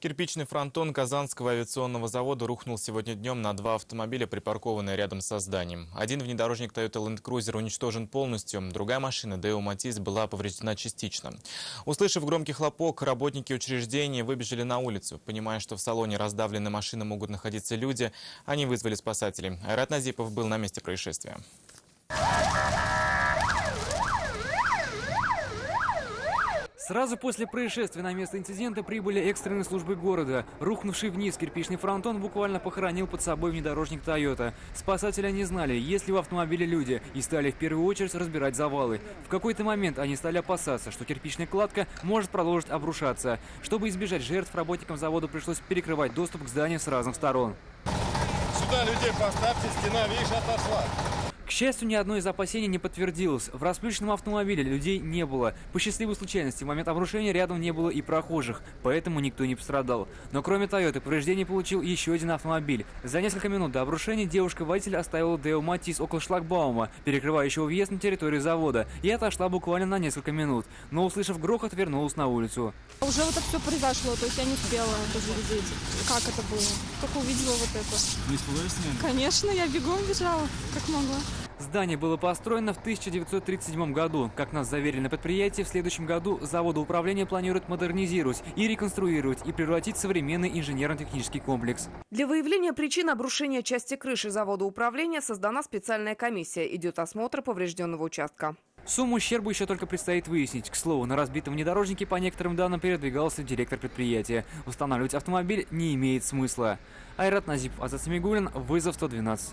Кирпичный фронтон Казанского авиационного завода рухнул сегодня днем на два автомобиля, припаркованные рядом со зданием. Один внедорожник Toyota Land Cruiser уничтожен полностью, другая машина Daewoo Matiz была повреждена частично. Услышав громкий хлопок, работники учреждения выбежали на улицу. Понимая, что в салоне раздавленной машины могут находиться люди, они вызвали спасателей. Айрат Назипов был на месте происшествия. Сразу после происшествия на место инцидента прибыли экстренные службы города. Рухнувший вниз кирпичный фронтон буквально похоронил под собой внедорожник Toyota. Спасатели не знали, есть ли в автомобиле люди, и стали в первую очередь разбирать завалы. В какой-то момент они стали опасаться, что кирпичная кладка может продолжить обрушаться. Чтобы избежать жертв, работникам завода пришлось перекрывать доступ к зданию с разных сторон. Сюда людей поставьте, стена, видишь, отошла. К счастью, ни одно из опасений не подтвердилось. В расплющенном автомобиле людей не было. По счастливой случайности, в момент обрушения рядом не было и прохожих, поэтому никто не пострадал. Но кроме Toyota, повреждение получил еще один автомобиль. За несколько минут до обрушения девушка-водитель оставила Daewoo Matiz около шлагбаума, перекрывающего въезд на территорию завода, и отошла буквально на несколько минут. Но, услышав грохот, вернулась на улицу. Уже вот это все произошло, то есть я не успела даже видеть, как это было. Только увидела вот это. Не испугались? Конечно, я бегом бежала, как могла. Здание было построено в 1937 году. Как нас заверили на предприятии, в следующем году заводы управления планируют модернизировать и реконструировать и превратить в современный инженерно-технический комплекс. Для выявления причин обрушения части крыши завода управления создана специальная комиссия. Идет осмотр поврежденного участка. Сумму ущерба еще только предстоит выяснить. К слову, на разбитом внедорожнике, по некоторым данным, передвигался директор предприятия. Устанавливать автомобиль не имеет смысла. Айрат Назипов, Азат Семигулин, вызов 112.